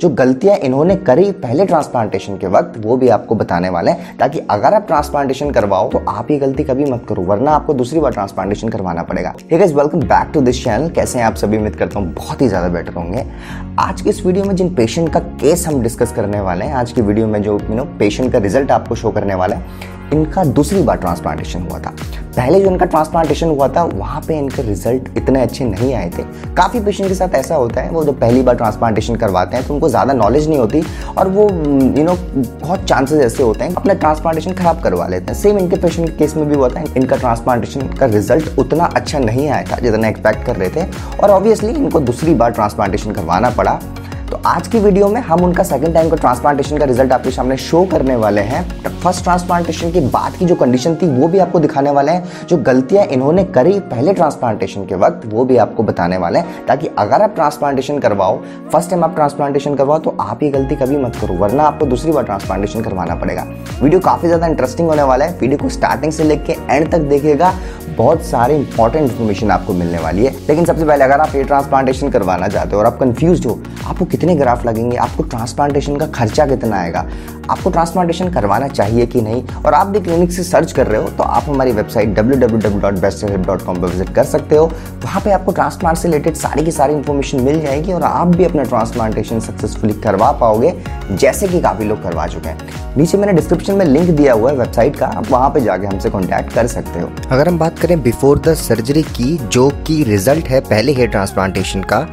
जो गलतियां इन्होंने करी पहले ट्रांसप्लांटेशन के वक्त वो भी आपको बताने वाले हैं, ताकि अगर आप ट्रांसप्लांटेशन करवाओ तो आप ये गलती कभी मत करो, वरना आपको दूसरी बार ट्रांसप्लांटेशन करवाना पड़ेगा। Hey guys, welcome back to this channel. कैसे हैं आप सभी? उम्मीद करता हूँ बहुत ही ज़्यादा बेटर होंगे। आज के इस वीडियो में जिन पेशेंट का केस हम डिस्कस करने वाले हैं, आज की वीडियो में जो पेशेंट का रिजल्ट आपको शो करने वाला है, इनका दूसरी बार ट्रांसप्लांटेशन हुआ था। पहले जो इनका ट्रांसप्लांटेशन हुआ था वहाँ पे इनके रिजल्ट इतने अच्छे नहीं आए थे। काफ़ी पेशेंट के साथ ऐसा होता है, वो जब पहली बार ट्रांसप्लांटेशन करवाते हैं तो उनको ज़्यादा नॉलेज नहीं होती और वो बहुत चांसेस ऐसे होते हैं अपना ट्रांसप्लांटेशन खराब करवा लेते हैं। सेम इनके पेशेंट के केस में भी हुआ था। इनका ट्रांसप्लांटेशन का रिजल्ट उतना अच्छा नहीं आया था जितना एक्सपेक्ट कर रहे थे और ऑब्वियसली इनको दूसरी बार ट्रांसप्लांटेशन करवाना पड़ा। तो आज की वीडियो में हम उनका सेकंड टाइम का ट्रांसप्लांटेशन का रिजल्ट आपके सामने शो करने वाले हैं। फर्स्ट ट्रांसप्लांटेशन के बाद की जो कंडीशन थी वो भी आपको दिखाने वाले हैं, जो गलतियां इन्होंने करी पहले ट्रांसप्लांटेशन के वक्त वो भी आपको बताने वाले हैं, ताकि अगर आप ट्रांसप्लांटेशन करवाओ, फर्स्ट टाइम आप ट्रांसप्लांटेशन करवाओ तो आप ये गलती कभी मत करो, वरना आपको दूसरी बार ट्रांसप्लांटेशन करवाना पड़ेगा। वीडियो काफ़ी ज़्यादा इंटरेस्टिंग होने वाला है। वीडियो को स्टार्टिंग से लेकर एंड तक देखिएगा, बहुत सारे इंपॉर्टेंट इन्फॉर्मेशन आपको मिलने वाली है। लेकिन सबसे पहले अगर आप ये ट्रांसप्लांटेशन करवाना चाहते हो और आप कंफ्यूज हो, आपको कितने ग्राफ्ट लगेंगे, आपको ट्रांसप्लांटेशन का खर्चा कितना आएगा, आपको ट्रांसप्लांटेशन करवाना चाहिए कि नहीं, और आप भी क्लिनिक से सर्च कर रहे हो तो आप हमारी वेबसाइट www.besthairhelp.com पर विजिट कर सकते हो। वहाँ पे आपको ट्रांसप्लांट से रिलेटेड सारी की सारी इन्फॉर्मेशन मिल जाएगी और आप भी अपना ट्रांसप्लांटेशन सक्सेसफुली करवा पाओगे, जैसे कि काफ़ी लोग करवा चुके हैं। नीचे मैंने डिस्क्रिप्शन में लिंक दिया हुआ है वेबसाइट का, आप वहाँ पर जाके हमसे कॉन्टैक्ट कर सकते हो। अगर हम बात करें बिफोर द सर्जरी की, जो कि रिजल्ट है पहले हेयर ट्रांसप्लांटेशन का,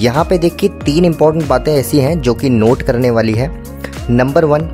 यहाँ पे देखिए तीन इंपॉर्टेंट बातें ऐसी हैं जो कि नोट करने वाली है। नंबर वन,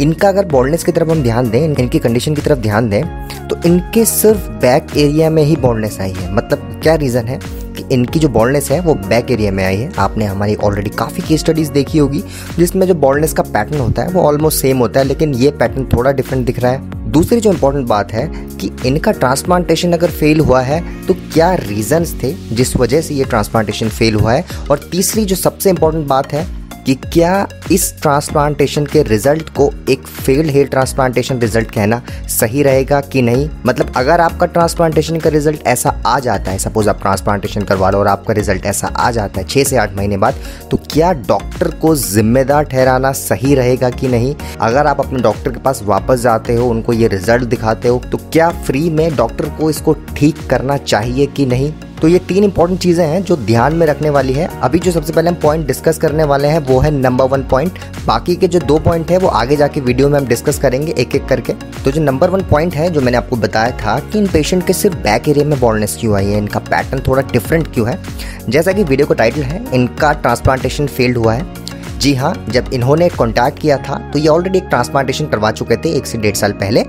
इनका अगर बॉल्डनेस की तरफ हम ध्यान दें, इनकी कंडीशन की तरफ ध्यान दें, तो इनके सिर्फ बैक एरिया में ही बॉल्डनेस आई है। मतलब क्या रीज़न है कि इनकी जो बॉल्डनेस है वो बैक एरिया में आई है। आपने हमारी ऑलरेडी काफ़ी केस स्टडीज़ देखी होगी जिसमें जो बॉल्डनेस का पैटर्न होता है वो ऑलमोस्ट सेम होता है, लेकिन ये पैटर्न थोड़ा डिफरेंट दिख रहा है। दूसरी जो इम्पोर्टेंट बात है कि इनका ट्रांसप्लांटेशन अगर फेल हुआ है तो क्या रीज़न्स थे जिस वजह से ये ट्रांसप्लांटेशन फेल हुआ है। और तीसरी जो सबसे इम्पोर्टेंट बात है कि क्या इस ट्रांसप्लांटेशन के रिज़ल्ट को एक फेल्ड हेयर ट्रांसप्लांटेशन रिज़ल्ट कहना सही रहेगा कि नहीं। मतलब अगर आपका ट्रांसप्लांटेशन का रिज़ल्ट ऐसा आ जाता है, सपोज़ आप ट्रांसप्लांटेशन करवा लो और आपका रिज़ल्ट ऐसा आ जाता है 6 से 8 महीने बाद, तो क्या डॉक्टर को जिम्मेदार ठहराना सही रहेगा कि नहीं। अगर आप अपने डॉक्टर के पास वापस जाते हो, उनको ये रिज़ल्ट दिखाते हो, तो क्या फ्री में डॉक्टर को इसको ठीक करना चाहिए कि नहीं। तो ये तीन इंपॉर्टेंट चीज़ें हैं जो ध्यान में रखने वाली है। अभी जो सबसे पहले हम पॉइंट डिस्कस करने वाले हैं वो है नंबर 1 पॉइंट। बाकी के जो 2 पॉइंट है वो आगे जाके वीडियो में हम डिस्कस करेंगे एक एक करके। तो जो नंबर 1 पॉइंट है, जो मैंने आपको बताया था कि इन पेशेंट के सिर्फ बैक एरिया में बॉल्डनेस क्यों आई है, इनका पैटर्न थोड़ा डिफरेंट क्यों है। जैसा कि वीडियो का टाइटल है, इनका ट्रांसप्लांटेशन फेल्ड हुआ है। जी हाँ, जब इन्होंने कॉन्टैक्ट किया था तो ये ऑलरेडी एक ट्रांसप्लांटेशन करवा चुके थे 1 से 1.5 साल पहले।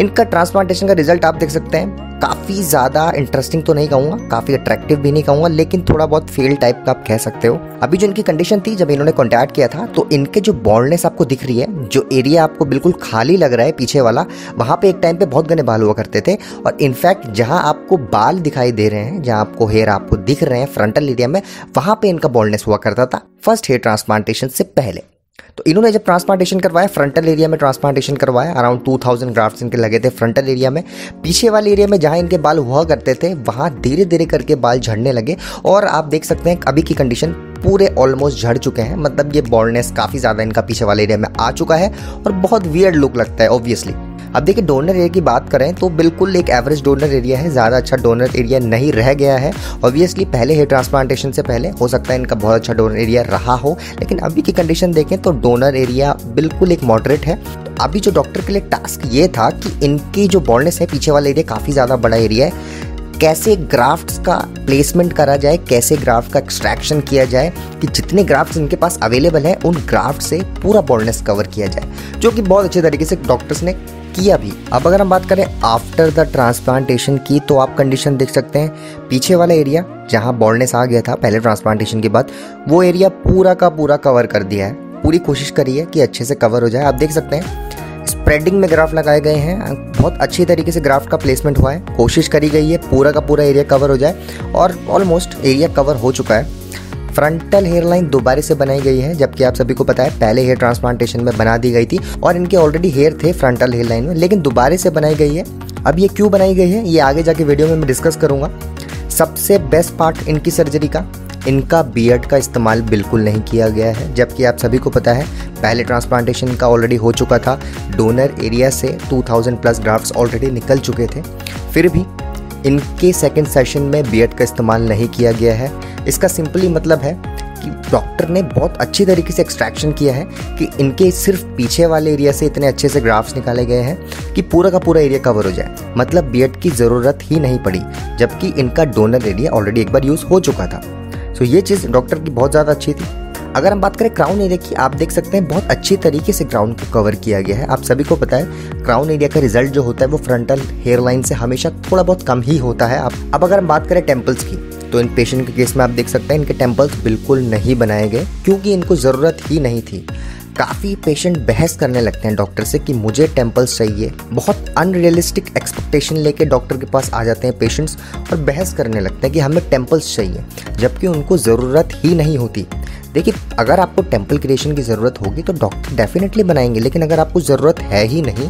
इनका ट्रांसप्लांटेशन का रिजल्ट आप देख सकते हैं, काफ़ी ज़्यादा इंटरेस्टिंग तो नहीं कहूँगा, काफ़ी अट्रैक्टिव भी नहीं कहूँगा, लेकिन थोड़ा बहुत फेल टाइप का आप कह सकते हो। अभी जो इनकी कंडीशन थी जब इन्होंने कॉन्टैक्ट किया था, तो इनके जो बॉल्डनेस आपको दिख रही है, जो एरिया आपको बिल्कुल खाली लग रहा है पीछे वाला, वहाँ पे एक टाइम पे बहुत घने बाल हुआ करते थे। और इनफैक्ट जहाँ आपको बाल दिखाई दे रहे हैं, जहाँ आपको हेयर आपको दिख रहे हैं फ्रंटल एरिया में, वहाँ पे इनका बॉल्डनेस हुआ करता था फर्स्ट हेयर ट्रांसप्लांटेशन से पहले। तो इन्होंने जब ट्रांसप्लांटेशन करवाया, फ्रंटल एरिया में ट्रांसप्लांटेशन करवाया, अराउंड 2000 ग्राफ्ट्स इनके लगे थे फ्रंटल एरिया में। पीछे वाले एरिया में जहां इनके बाल हुआ करते थे वहां धीरे धीरे करके बाल झड़ने लगे और आप देख सकते हैं अभी की कंडीशन पूरे ऑलमोस्ट झड़ चुके हैं। मतलब ये बॉल्डनेस काफ़ी ज़्यादा इनका पीछे वाले एरिया में आ चुका है और बहुत वियर्ड लुक लगता है ऑब्वियसली। अब देखिए डोनर एरिया की बात करें तो बिल्कुल एक एवरेज डोनर एरिया है, ज़्यादा अच्छा डोनर एरिया नहीं रह गया है। ऑब्वियसली पहले हेयर ट्रांसप्लांटेशन से पहले हो सकता है इनका बहुत अच्छा डोनर एरिया रहा हो, लेकिन अभी की कंडीशन देखें तो डोनर एरिया बिल्कुल एक मॉडरेट है। तो अभी जो डॉक्टर के लिए टास्क ये था कि इनकी जो बॉल्डनेस है पीछे वाला एरिया काफ़ी ज़्यादा बड़ा एरिया है, कैसे ग्राफ्ट्स का प्लेसमेंट करा जाए, कैसे ग्राफ्ट का एक्सट्रैक्शन किया जाए कि जितने ग्राफ्ट्स इनके पास अवेलेबल हैं उन ग्राफ्ट से पूरा बॉल्डनेस कवर किया जाए, जो कि बहुत अच्छे तरीके से डॉक्टर्स ने किया भी। अब अगर हम बात करें आफ्टर द ट्रांसप्लांटेशन की, तो आप कंडीशन देख सकते हैं, पीछे वाला एरिया जहां बॉल्डनेस आ गया था पहले ट्रांसप्लांटेशन के बाद, वो एरिया पूरा का पूरा कवर कर दिया है। पूरी कोशिश करी है कि अच्छे से कवर हो जाए। आप देख सकते हैं स्प्रेडिंग में ग्राफ्ट लगाए गए हैं, बहुत अच्छी तरीके से ग्राफ्ट का प्लेसमेंट हुआ है, कोशिश करी गई है पूरा का पूरा एरिया कवर हो जाए और ऑलमोस्ट एरिया कवर हो चुका है। फ्रंटल हेयरलाइन दोबारा से बनाई गई है, जबकि आप सभी को पता है पहले हेयर ट्रांसप्लांटेशन में बना दी गई थी और इनके ऑलरेडी हेयर थे फ्रंटल हेयरलाइन में, लेकिन दोबारा से बनाई गई है। अब ये क्यों बनाई गई है ये आगे जाके वीडियो में मैं डिस्कस करूँगा। सबसे बेस्ट पार्ट इनकी सर्जरी का, इनका बियर्ड का इस्तेमाल बिल्कुल नहीं किया गया है, जबकि आप सभी को पता है पहले ट्रांसप्लांटेशन का ऑलरेडी हो चुका था। डोनर एरिया से 2000 प्लस ग्राफ्ट्स ऑलरेडी निकल चुके थे, फिर भी इनके सेकेंड सेशन में बियर्ड का इस्तेमाल नहीं किया गया है। इसका सिंपली मतलब है कि डॉक्टर ने बहुत अच्छी तरीके से एक्सट्रैक्शन किया है कि इनके सिर्फ पीछे वाले एरिया से इतने अच्छे से ग्राफ्स निकाले गए हैं कि पूरा का पूरा एरिया कवर हो जाए, मतलब बियर्ड की ज़रूरत ही नहीं पड़ी, जबकि इनका डोनर एरिया ऑलरेडी एक बार यूज़ हो चुका था। सो ये चीज़ डॉक्टर की बहुत ज़्यादा अच्छी थी। अगर हम बात करें क्राउन एरिया की, आप देख सकते हैं बहुत अच्छी तरीके से क्राउन को कवर किया गया है। आप सभी को पता है क्राउन एरिया का रिजल्ट जो होता है वो फ्रंटल हेयर लाइन से हमेशा थोड़ा बहुत कम ही होता है। अब अगर हम बात करें टेम्पल्स की, तो इन पेशेंट के केस में आप देख सकते हैं इनके टेम्पल्स बिल्कुल नहीं बनाए गए, क्योंकि इनको ज़रूरत ही नहीं थी। काफ़ी पेशेंट बहस करने लगते हैं डॉक्टर से कि मुझे टेम्पल्स चाहिए, बहुत अनरियलिस्टिक एक्सपेक्टेशन लेके डॉक्टर के पास आ जाते हैं पेशेंट्स और बहस करने लगते हैं कि हमें टेम्पल्स चाहिए, जबकि उनको ज़रूरत ही नहीं होती। देखिए, अगर आपको टेम्पल क्रिएशन की ज़रूरत होगी तो डॉक्टर डेफिनेटली बनाएंगे, लेकिन अगर आपको ज़रूरत है ही नहीं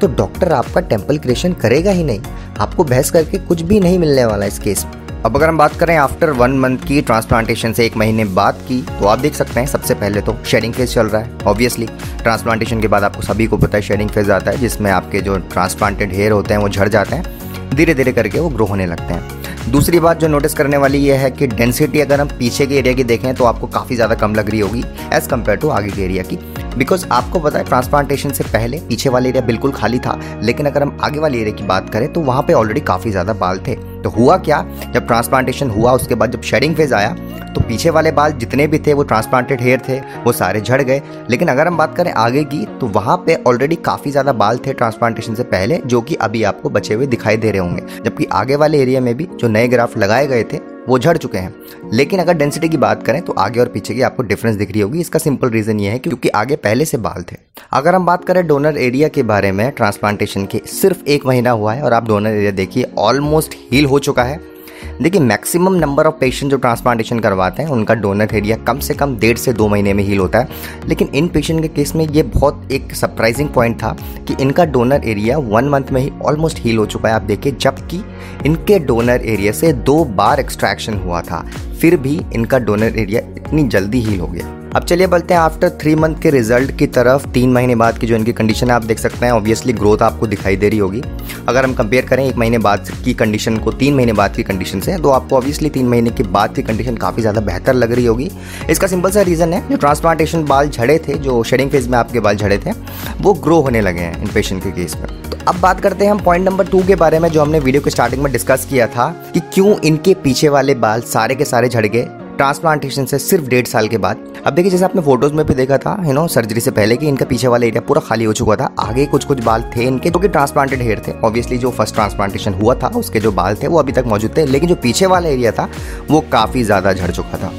तो डॉक्टर आपका टेम्पल क्रिएशन करेगा ही नहीं। आपको बहस करके कुछ भी नहीं मिलने वाला इस केस में। अब अगर हम बात करें आफ्टर 1 मंथ की, ट्रांसप्लांटेशन से 1 महीने बाद की, तो आप देख सकते हैं सबसे पहले तो शेडिंग फेज़ चल रहा है। ऑब्वियसली ट्रांसप्लांटेशन के बाद आपको सभी को पता है शेडिंग फेज़ आता है, जिसमें आपके जो ट्रांसप्लांटेड हेयर होते हैं वो झड़ जाते हैं, धीरे धीरे करके वो ग्रो होने लगते हैं। दूसरी बात जो नोटिस करने वाली ये है कि डेंसिटी अगर हम पीछे के एरिया की देखें तो आपको काफ़ी ज़्यादा कम लग रही होगी एज़ कम्पेयर टू आगे के एरिया की, बिकॉज आपको पता है ट्रांसप्लांटेशन से पहले पीछे वाले एरिया बिल्कुल खाली था, लेकिन अगर हम आगे वाले एरिया की बात करें तो वहाँ पे ऑलरेडी काफ़ी ज़्यादा बाल थे। तो हुआ क्या, जब ट्रांसप्लांटेशन हुआ उसके बाद जब शेडिंग फेज़ आया तो पीछे वाले बाल जितने भी थे वो ट्रांसप्लांटेड हेयर थे, वो सारे झड़ गए। लेकिन अगर हम बात करें आगे की तो वहाँ पे ऑलरेडी काफ़ी ज़्यादा बाल थे ट्रांसप्लांटेशन से पहले, जो कि अभी आपको बचे हुए दिखाई दे रहे होंगे, जबकि आगे वाले एरिया में भी जो नए ग्राफ्ट लगाए गए थे वो झड़ चुके हैं। लेकिन अगर डेंसिटी की बात करें तो आगे और पीछे की आपको डिफरेंस दिख रही होगी। इसका सिंपल रीज़न ये है क्योंकि आगे पहले से बाल थे। अगर हम बात करें डोनर एरिया के बारे में, ट्रांसप्लांटेशन के सिर्फ 1 महीना हुआ है और आप डोनर एरिया देखिए ऑलमोस्ट हील हो चुका है। देखिए, मैक्सिमम नंबर ऑफ पेशेंट जो ट्रांसप्लांटेशन करवाते हैं उनका डोनर एरिया कम से कम 1.5 से 2 महीने में हील होता है, लेकिन इन पेशेंट के केस में ये बहुत एक सरप्राइजिंग पॉइंट था कि इनका डोनर एरिया 1 मंथ में ही ऑलमोस्ट हील हो चुका है। आप देखिए, जबकि इनके डोनर एरिया से 2 बार एक्सट्रैक्शन हुआ था, फिर भी इनका डोनर एरिया इतनी जल्दी हील हो गया। अब चलिए बढ़ते हैं आफ्टर 3 मंथ के रिजल्ट की तरफ। 3 महीने बाद की जो इनकी कंडीशन है आप देख सकते हैं, ऑब्वियसली ग्रोथ आपको दिखाई दे रही होगी। अगर हम कंपेयर करें 1 महीने बाद की कंडीशन को 3 महीने बाद की कंडीशन से, तो आपको ऑब्वियसली 3 महीने के बाद की कंडीशन काफ़ी ज़्यादा बेहतर लग रही होगी। इसका सिंपल सा रीज़न है, जो ट्रांसप्लांटेशन बाल झड़े थे, जो शेडिंग फेज़ में आपके बाल झड़े थे, वो ग्रो होने लगे हैं इन पेशेंट के केस में। अब बात करते हैं हम पॉइंट नंबर 2 के बारे में, जो हमने वीडियो के स्टार्टिंग में डिस्कस किया था कि क्यों इनके पीछे वाले बाल सारे के सारे झड़ गए ट्रांसप्लांटेशन से सिर्फ 1.5 साल के बाद। अब देखिए, जैसे आपने फोटोज में भी देखा था सर्जरी से पहले कि इनका पीछे वाला एरिया पूरा खाली हो चुका था, आगे कुछ कुछ बाल थे इनके जो कि ट्रांसप्लांटेड हेयर थे। ऑब्वियसली जो फर्स्ट ट्रांसप्लांटेशन हुआ था उसके जो बाल थे वो अभी तक मौजूद थे, लेकिन जो पीछे वाला एरिया था वो काफ़ी ज़्यादा झड़ चुका था।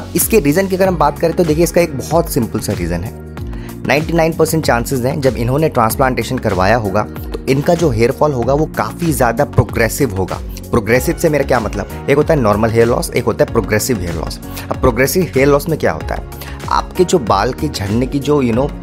अब इसके रीज़न की अगर हम बात करें तो देखिए, इसका एक बहुत सिंपल सा रीज़न है। 99% चांसेस हैं जब इन्होंने ट्रांसप्लांटेशन करवाया होगा तो इनका जो हेयर फॉल होगा वो काफ़ी ज़्यादा प्रोग्रेसिव होगा। प्रोग्रेसिव से मेरा क्या मतलब, एक होता है नॉर्मल हेयर लॉस, एक होता है प्रोग्रेसिव हेयर लॉस। अब प्रोग्रेसिव हेयर लॉस में क्या होता है, आपके जो बाल के झड़ने की जो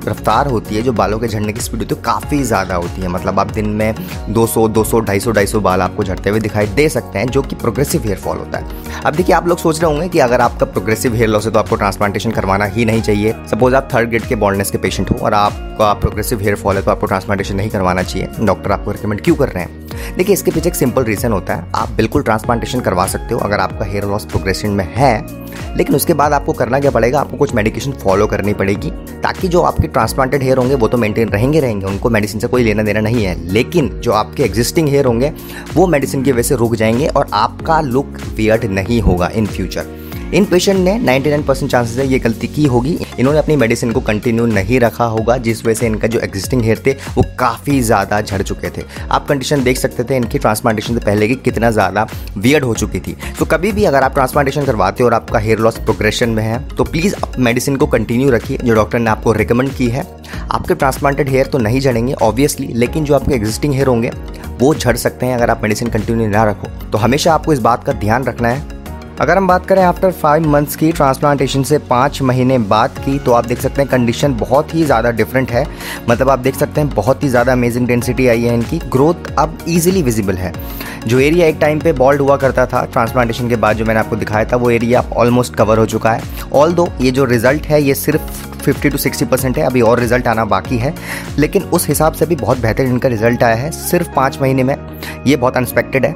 रफ्तार होती है, जो बालों के झड़ने की स्पीड होती है काफ़ी ज़्यादा होती है। मतलब आप दिन में 200, 200, 250, 250 बाल आपको झड़ते हुए दिखाई दे सकते हैं, जो कि प्रोग्रेसिव हेयर फॉल होता है। अब देखिए, आप लोग सोच रहे होंगे कि अगर आपका प्रोग्रेसिव हेयर लॉस है तो आपको ट्रांसप्लांटेशन करवाना ही नहीं चाहिए। सपोज आप 3rd ग्रेड के बॉन्डनेस के पेशेंट हो और आपका प्रोग्रेसिव हेयर फॉल है तो आपको ट्रांसप्लांटेशन नहीं करवाना चाहिए, डॉक्टर आपको रिकमेंड क्यों कर रहे हैं? देखिए, इसके पीछे एक सिंपल रीज़न होता है। आप बिल्कुल ट्रांसप्लांटेशन करवा सकते हो अगर आपका हेयर लॉस प्रोग्रेशन में है, लेकिन उसके बाद आपको करना क्या पड़ेगा, आपको कुछ मेडिकेशन फॉलो करनी पड़ेगी, ताकि जो आपके ट्रांसप्लांटेड हेयर होंगे वो तो मेंटेन रहेंगे, उनको मेडिसिन से कोई लेना देना नहीं है, लेकिन जो आपके एग्जिस्टिंग हेयर होंगे वो मेडिसिन की वजह से रुक जाएंगे और आपका लुक वियर्ड नहीं होगा इन फ्यूचर। इन पेशेंट ने 99% चांसेस है ये गलती की होगी, इन्होंने अपनी मेडिसिन को कंटिन्यू नहीं रखा होगा, जिस वजह से इनका जो एग्जिस्टिंग हेयर थे वो काफ़ी ज़्यादा झड़ चुके थे। आप कंडीशन देख सकते थे इनकी ट्रांसप्लांटेशन से पहले की कितना ज़्यादा वियर्ड हो चुकी थी। तो कभी भी अगर आप ट्रांसप्लांटेशन करवाते हो और आपका हेयर लॉस प्रोग्रेशन में है तो प्लीज़ आप मेडिसिन को कंटिन्यू रखिए जो डॉक्टर ने आपको रिकमेंड की है। आपके ट्रांसप्लांटेड हेयर तो नहीं झड़ेंगे ऑब्वियसली, लेकिन जो आपके एग्जिस्टिंग हेयर होंगे वो झड़ सकते हैं अगर आप मेडिसिन कंटिन्यू ना रखो। तो हमेशा आपको इस बात का ध्यान रखना है अगर हम बात करें आफ्टर 5 मंथ्स की, ट्रांसप्लांटेशन से 5 महीने बाद की, तो आप देख सकते हैं कंडीशन बहुत ही ज़्यादा डिफरेंट है। मतलब आप देख सकते हैं बहुत ही ज़्यादा अमेजिंग डेंसिटी आई है, इनकी ग्रोथ अब ईजिली विजिबल है। जो एरिया एक टाइम पे बॉल्ड हुआ करता था ट्रांसप्लांटेशन के बाद, जो मैंने आपको दिखाया था, वो एरिया ऑलमोस्ट कवर हो चुका है। ऑल्दो ये जो रिज़ल्ट है ये सिर्फ 50 to 60% है, अभी और रिज़ल्ट आना बाकी है, लेकिन उस हिसाब से भी बहुत बेहतर इनका रिज़ल्ट आया है सिर्फ 5 महीने में। ये बहुत अनएक्सपेक्टेड है।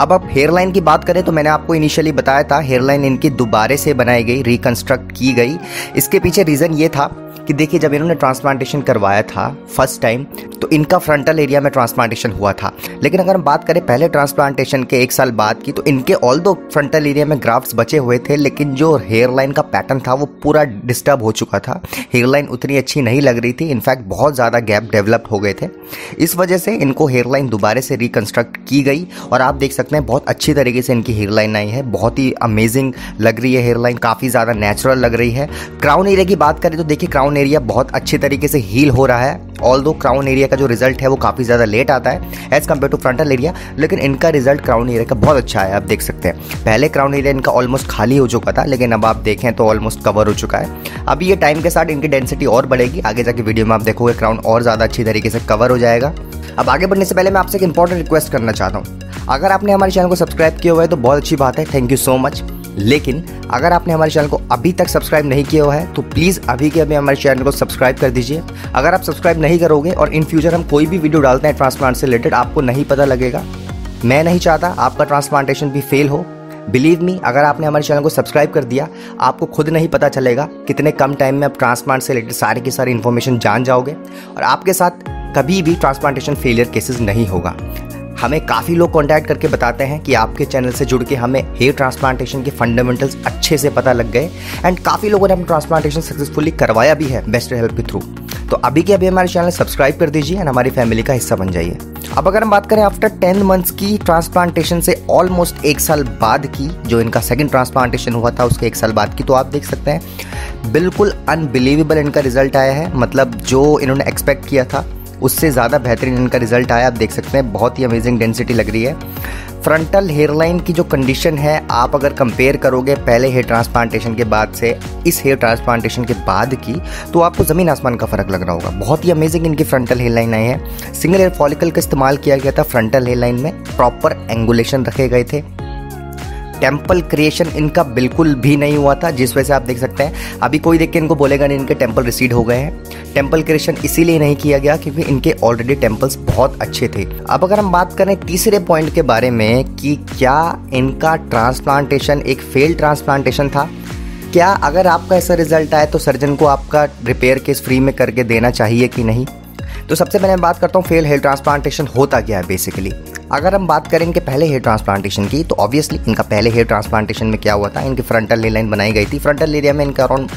अब आप हेयरलाइन की बात करें तो मैंने आपको इनिशियली बताया था, हेयरलाइन इनकी दोबारे से बनाई गई, रिकन्स्ट्रक्ट की गई। इसके पीछे रीज़न ये था कि देखिए, जब इन्होंने ट्रांसप्लांटेशन करवाया था फर्स्ट टाइम, तो इनका फ्रंटल एरिया में ट्रांसप्लांटेशन हुआ था। लेकिन अगर हम बात करें पहले ट्रांसप्लांटेशन के 1 साल बाद की, तो इनके ऑल दो फ्रंटल एरिया में ग्राफ्ट्स बचे हुए थे, लेकिन जो हेयरलाइन का पैटर्न था वो पूरा डिस्टर्ब हो चुका था। हेयरलाइन उतनी अच्छी नहीं लग रही थी, इनफैक्ट बहुत ज़्यादा गैप डेवलप हो गए थे। इस वजह से इनको हेयरलाइन दोबारा से रिकन्स्ट्रक्ट की गई और आप देख सकते हैं बहुत अच्छी तरीके से इनकी हेयरलाइन आई है। बहुत ही अमेजिंग लग रही है हेयरलाइन, काफ़ी ज़्यादा नेचुरल लग रही है। क्राउन एरिया की बात करें तो देखिए, क्राउन एरिया बहुत अच्छे तरीके से हील हो रहा है। ऑल्दो क्राउन एरिया का जो रिजल्ट है वो काफ़ी ज़्यादा लेट आता है as compare to frontal area, लेकिन इनका रिजल्ट क्राउन एरिया का बहुत अच्छा है। आप देख सकते हैं पहले क्राउन एरिया इनका ऑलमोस्ट खाली हो चुका था, लेकिन अब आप देखें तो ऑलमोस्ट कवर हो चुका है। अभी ये टाइम के साथ इनकी डेंसिटी और बढ़ेगी, आगे जाके वीडियो में आप देखोगे क्राउन और ज़्यादा अच्छी तरीके से कवर हो जाएगा। अब आगे बढ़ने से पहले मैं आपसे एक इंपॉर्टेंट रिक्वेस्ट करना चाहता हूँ। अगर आपने हमारे चैनल को सब्सक्राइब किया हुआ है तो बहुत अच्छी बात है, थैंक यू सो मच। लेकिन अगर आपने हमारे चैनल को अभी तक सब्सक्राइब नहीं किया हुआ है तो प्लीज़ अभी के अभी हमारे चैनल को सब्सक्राइब कर दीजिए। अगर आप सब्सक्राइब नहीं करोगे और इन फ्यूचर हम कोई भी वीडियो डालते हैं ट्रांसप्लांट से रिलेटेड, आपको नहीं पता लगेगा। मैं नहीं चाहता आपका ट्रांसप्लांटेशन भी फेल हो। बिलीव मी, अगर आपने हमारे चैनल को सब्सक्राइब कर दिया, आपको खुद नहीं पता चलेगा कितने कम टाइम में आप ट्रांसप्लांट से रिलेटेड सारी की सारी इन्फॉर्मेशन जान जाओगे और आपके साथ कभी भी ट्रांसप्लांटेशन फेलियर केसेस नहीं होगा। हमें काफ़ी लोग कांटेक्ट करके बताते हैं कि आपके चैनल से जुड़ के हमें हेयर ट्रांसप्लांटेशन के फंडामेंटल्स अच्छे से पता लग गए, एंड काफ़ी लोगों ने हम ट्रांसप्लांटेशन सक्सेसफुली करवाया भी है बेस्ट हेल्प के थ्रू। तो अभी के अभी हमारे चैनल सब्सक्राइब कर दीजिए एंड हमारी फैमिली का हिस्सा बन जाइए। अब अगर हम बात करें आफ्टर 10 मंथ्स की, ट्रांसप्लांटेशन से ऑलमोस्ट 1 साल बाद की, जो इनका सेकेंड ट्रांसप्लांटेशन हुआ था उसके 1 साल बाद की, तो आप देख सकते हैं बिल्कुल अनबिलीवेबल इनका रिजल्ट आया है। मतलब जो इन्होंने एक्सपेक्ट किया था उससे ज़्यादा बेहतरीन इनका रिजल्ट आया। आप देख सकते हैं बहुत ही अमेजिंग डेंसिटी लग रही है। फ्रंटल हेयरलाइन की जो कंडीशन है, आप अगर कंपेयर करोगे पहले हेयर ट्रांसप्लांटेशन के बाद से इस हेयर ट्रांसप्लांटेशन के बाद की, तो आपको ज़मीन आसमान का फ़र्क लग रहा होगा। बहुत ही अमेजिंग इनकी फ्रंटल हेयरलाइन आई है। सिंगल हेयर फॉलिकल का इस्तेमाल किया गया था फ्रंटल हेयरलाइन में, प्रॉपर एंगुलेशन रखे गए थे। टेम्पल क्रिएशन इनका बिल्कुल भी नहीं हुआ था, जिस वजह से आप देख सकते हैं अभी कोई देख के इनको बोलेगा नहीं इनके टेम्पल रिसीड हो गए हैं। टेम्पल क्रिएशन इसीलिए नहीं किया गया क्योंकि इनके ऑलरेडी टेम्पल्स बहुत अच्छे थे। अब अगर हम बात करें तीसरे पॉइंट के बारे में कि क्या इनका ट्रांसप्लांटेशन एक फेल ट्रांसप्लांटेशन था, क्या अगर आपका ऐसा रिजल्ट आए तो सर्जन को आपका रिपेयर केस फ्री में करके देना चाहिए कि नहीं। तो सबसे पहले मैं बात करता हूँ फेल हेयर ट्रांसप्लांटेशन होता क्या है बेसिकली। अगर हम बात करें इनके पहले हेयर ट्रांसप्लांटेशन की, तो ऑब्वियसली इनका पहले हेयर ट्रांसप्लांटेशन में क्या हुआ था, इनकी फ्रंटल हेयर लाइन बनाई गई थी। फ्रंटल एरिया में इनका अराउंड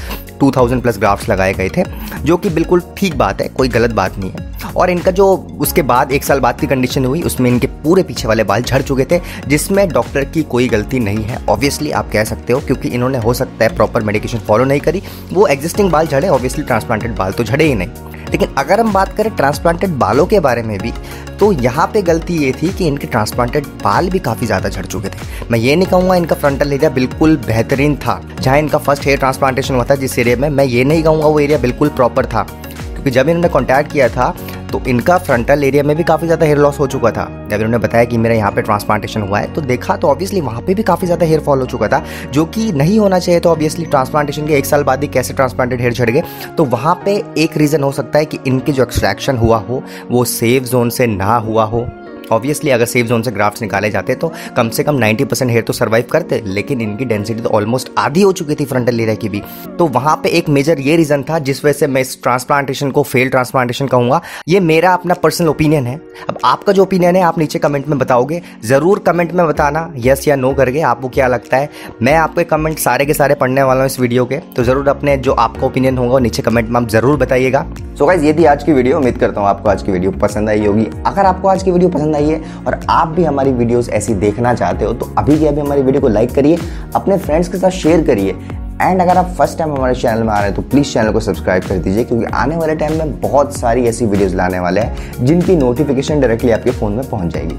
2000 प्लस ग्राफ्ट्स लगाए गए थे, जो कि बिल्कुल ठीक बात है, कोई गलत बात नहीं है। और इनका जो उसके बाद 1 साल बाद की कंडीशन हुई, उसमें इनके पूरे पीछे वाले बाल झड़ चुके थे, जिसमें डॉक्टर की कोई गलती नहीं है ऑब्वियसली आप कह सकते हो, क्योंकि इन्होंने हो सकता है प्रॉपर मेडिकेशन फॉलो नहीं करी, वो एग्जिस्टिंग बाल झड़े। ऑब्वियसली ट्रांसप्लांटेड बाल तो झड़े ही नहीं। लेकिन अगर हम बात करें ट्रांसप्लांटेड बालों के बारे में भी, तो यहाँ पे गलती ये थी कि इनके ट्रांसप्लांटेड बाल भी काफ़ी ज़्यादा झड़ चुके थे। मैं ये नहीं कहूँगा इनका फ्रंटल एरिया बिल्कुल बेहतरीन था। जहाँ इनका फर्स्ट हेयर ट्रांसप्लांटेशन हुआ था जिस एरिया में, मैं ये नहीं कहूँगा वो एरिया बिल्कुल प्रॉपर था, क्योंकि जब इन्होंने कॉन्टैक्ट किया था तो इनका फ्रंटल एरिया में भी काफ़ी ज़्यादा हेयर लॉस हो चुका था। जब इन्होंने बताया कि मेरा यहाँ पे ट्रांसप्लांटेशन हुआ है, तो देखा तो ऑब्वियसली वहाँ पे भी काफ़ी ज़्यादा हेयर फॉल हो चुका था, जो कि नहीं होना चाहिए। तो ऑब्वियसली ट्रांसप्लांटेशन के 1 साल बाद ही कैसे ट्रांसप्लांटेड हेयर झड़ गए, तो वहाँ पे एक रीज़न हो सकता है कि इनके जो एक्सट्रैक्शन हुआ हो वो सेफ जोन से ना हुआ हो। ऑब्वियसली अगर सेफ जोन से ग्राफ्ट्स निकाले जाते तो कम से कम 90% हेयर तो सर्वाइव करते, लेकिन इनकी डेंसिटी तो ऑलमोस्ट आधी हो चुकी थी फ्रंटल एरिया की भी। तो वहाँ पे एक मेजर ये रीज़न था जिस वजह से मैं इस ट्रांसप्लांटेशन को फेल ट्रांसप्लांटेशन कहूँगा। ये मेरा अपना पर्सनल ओपिनियन है। अब आपका जो ओपिनियन है आप नीचे कमेंट में बताओगे, ज़रूर कमेंट में बताना यस या नो करके आपको क्या लगता है। मैं आपके कमेंट सारे के सारे पढ़ने वाला हूँ इस वीडियो के, तो ज़रूर अपने जो आपका ओपिनियन होगा वो नीचे कमेंट में आप ज़रूर बताइएगा। सो गाइस, ये थी आज की वीडियो। उम्मीद करता हूँ आपको आज की वीडियो पसंद आई होगी। अगर आपको आज की वीडियो पसंद है और आप भी हमारी वीडियोस ऐसी देखना चाहते हो तो अभी के अभी हमारी वीडियो को लाइक करिए, अपने फ्रेंड्स के साथ शेयर करिए, एंड अगर आप फर्स्ट टाइम हमारे चैनल में आ रहे हैं तो प्लीज़ चैनल को सब्सक्राइब कर दीजिए, क्योंकि आने वाले टाइम में बहुत सारी ऐसी वीडियोस लाने वाले हैं जिनकी नोटिफिकेशन डायरेक्टली आपके फ़ोन में पहुंच जाएगी।